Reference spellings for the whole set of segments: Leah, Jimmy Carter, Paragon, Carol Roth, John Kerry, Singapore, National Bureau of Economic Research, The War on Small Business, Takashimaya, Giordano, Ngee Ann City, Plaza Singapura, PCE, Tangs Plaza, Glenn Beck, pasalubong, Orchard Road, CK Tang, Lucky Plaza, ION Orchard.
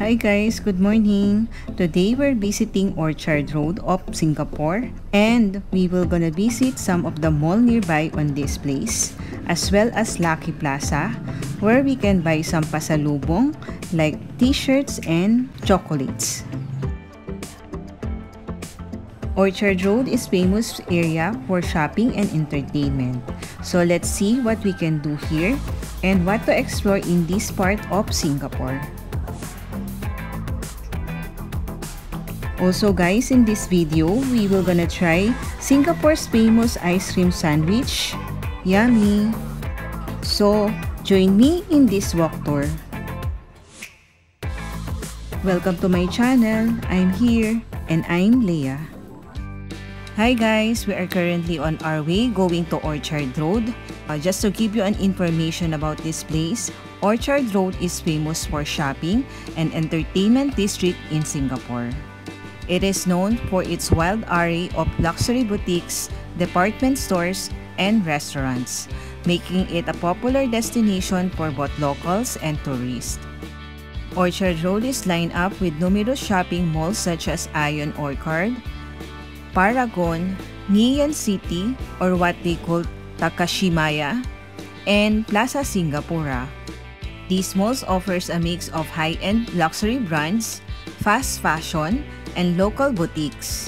Hi guys, good morning. Today we're visiting Orchard Road of Singapore, and we will gonna visit some of the mall nearby on this place, as well as Lucky Plaza, where we can buy some pasalubong like t-shirts and chocolates. Orchard Road is famous area for shopping and entertainment. So let's see what we can do here and what to explore in this part of Singapore. Also guys, in this video, we will gonna try Singapore's famous ice cream sandwich. Yummy! So, join me in this walk tour. Welcome to my channel. I'm here and I'm Leia. Hi guys, we are currently on our way going to Orchard Road. Just to give you an information about this place, Orchard Road is famous for shopping and entertainment district in Singapore. It is known for its wild array of luxury boutiques, department stores, and restaurants, making it a popular destination for both locals and tourists. Orchard Road is lined up with numerous shopping malls such as ION Orchard, Paragon, Ngee Ann City, or what they call Takashimaya, and Plaza Singapura. These malls offers a mix of high-end luxury brands, fast fashion, and local boutiques.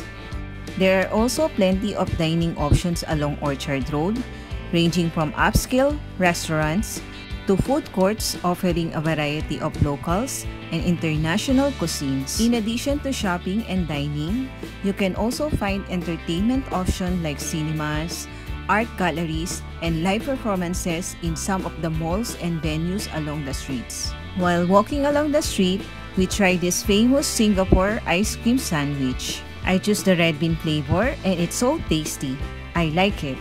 There are also plenty of dining options along Orchard Road, ranging from upscale restaurants to food courts offering a variety of locals and international cuisines. In addition to shopping and dining, you can also find entertainment options like cinemas, art galleries, and live performances in some of the malls and venues along the streets. While walking along the street, we tried this famous Singapore ice cream sandwich. I chose the red bean flavor and it's so tasty. I like it.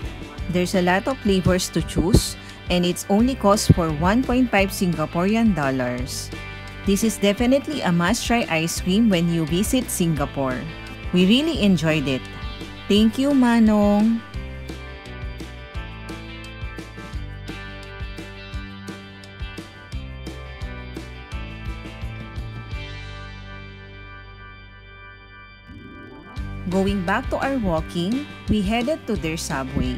There's a lot of flavors to choose and it's only cost for 1.5 Singaporean dollars. This is definitely a must-try ice cream when you visit Singapore. We really enjoyed it. Thank you, Manong! Going back to our walking, we headed to their subway.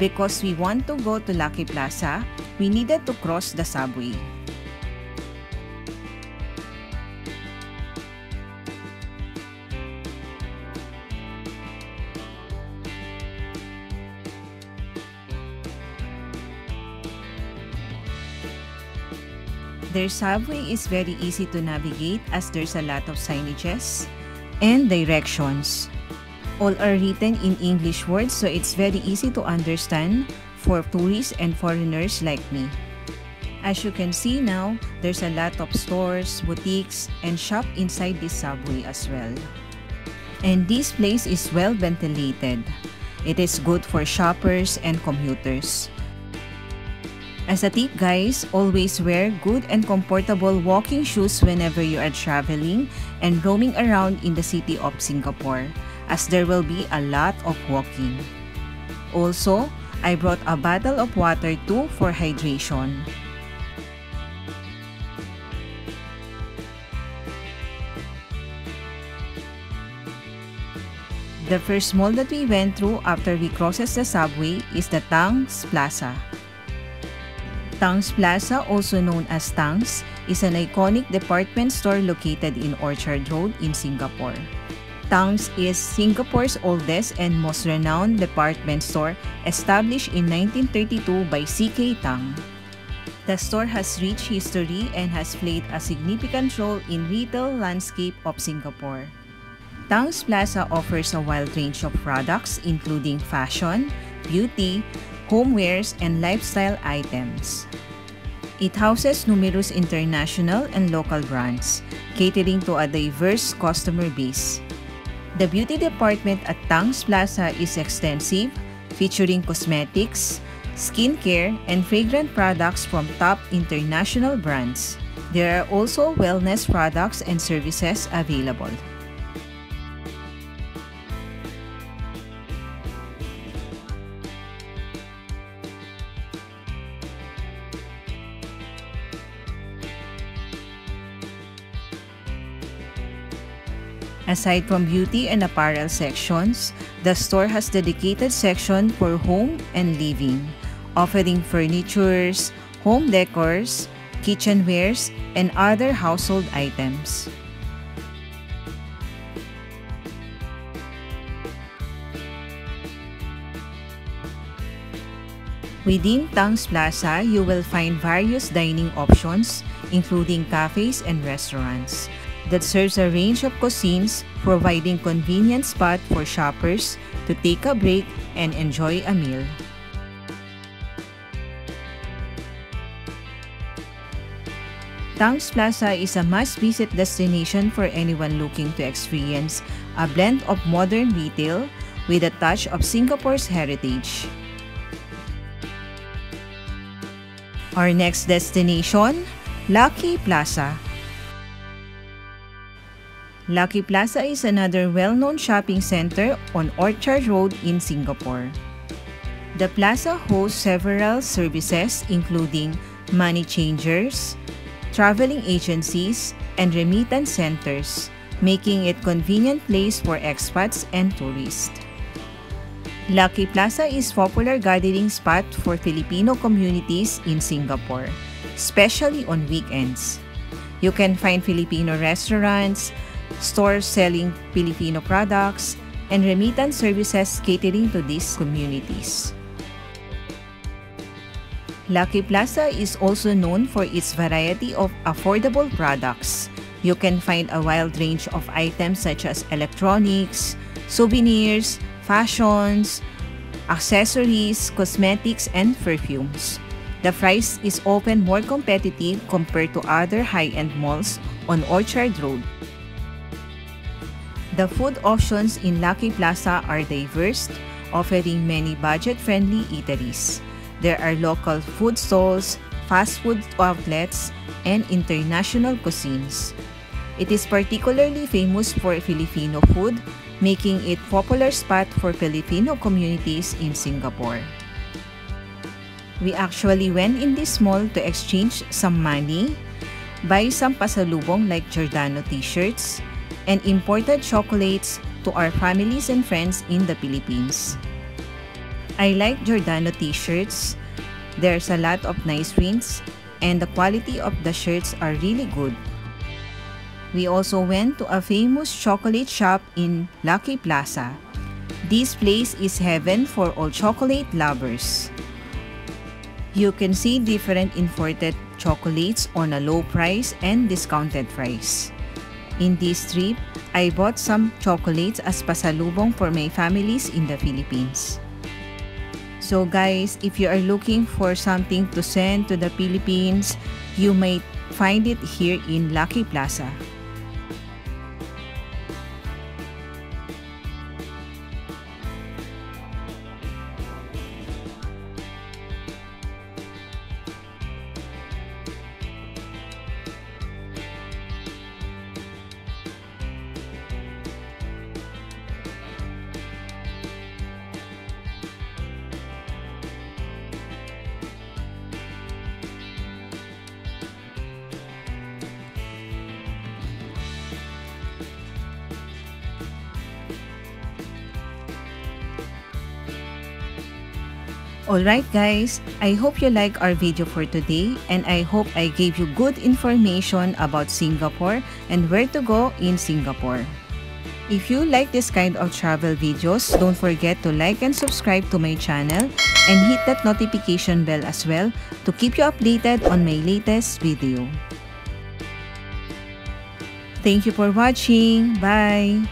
Because we want to go to Lucky Plaza, we needed to cross the subway. Their subway is very easy to navigate as there's a lot of signages and directions. All are written in English words, so it's very easy to understand for tourists and foreigners like me. As you can see now, there's a lot of stores, boutiques, and shops inside this subway as well. And this place is well ventilated. It is good for shoppers and commuters. As a tip guys, always wear good and comfortable walking shoes whenever you are traveling and roaming around in the city of Singapore, as there will be a lot of walking. Also, I brought a bottle of water too for hydration. The first mall that we went through after we crosses the subway is the Tangs Plaza. Tangs Plaza, also known as Tangs, is an iconic department store located in Orchard Road in Singapore. Tangs is Singapore's oldest and most renowned department store, established in 1932 by CK Tang. The store has rich history and has played a significant role in retail landscape of Singapore. Tangs Plaza offers a wide range of products including fashion, beauty, homewares, and lifestyle items. It houses numerous international and local brands, catering to a diverse customer base. The beauty department at Tangs Plaza is extensive, featuring cosmetics, skincare, and fragrant products from top international brands. There are also wellness products and services available. Aside from beauty and apparel sections, the store has dedicated section for home and living, offering furnitures, home decors, kitchenwares, and other household items. Within Tangs Plaza, you will find various dining options, including cafes and restaurants, that serves a range of cuisines, providing convenient spot for shoppers to take a break and enjoy a meal. Tangs Plaza is a must-visit destination for anyone looking to experience a blend of modern retail with a touch of Singapore's heritage. Our next destination, Lucky Plaza. Lucky Plaza is another well-known shopping center on Orchard Road in Singapore. The plaza hosts several services including money changers, traveling agencies, and remittance centers, making it a convenient place for expats and tourists. Lucky Plaza is a popular gathering spot for Filipino communities in Singapore, especially on weekends. You can find Filipino restaurants, stores selling Filipino products, and remittance services catering to these communities. Lucky Plaza is also known for its variety of affordable products. You can find a wide range of items such as electronics, souvenirs, fashions, accessories, cosmetics, and perfumes. The price is often more competitive compared to other high-end malls on Orchard Road. The food options in Lucky Plaza are diverse, offering many budget-friendly eateries. There are local food stalls, fast food outlets, and international cuisines. It is particularly famous for Filipino food, making it a popular spot for Filipino communities in Singapore. We actually went in this mall to exchange some money, buy some pasalubong like Giordano t-shirts, and imported chocolates to our families and friends in the Philippines. I like Giordano t-shirts. There's a lot of nice prints, and the quality of the shirts are really good. We also went to a famous chocolate shop in Lucky Plaza. This place is heaven for all chocolate lovers. You can see different imported chocolates on a low price and discounted price. In this trip, I bought some chocolates as pasalubong for my families in the Philippines. So guys, if you are looking for something to send to the Philippines, you might find it here in Lucky Plaza. Alright guys, I hope you like our video for today, and I hope I gave you good information about Singapore and where to go in Singapore. If you like this kind of travel videos, don't forget to like and subscribe to my channel and hit that notification bell as well to keep you updated on my latest video. Thank you for watching. Bye!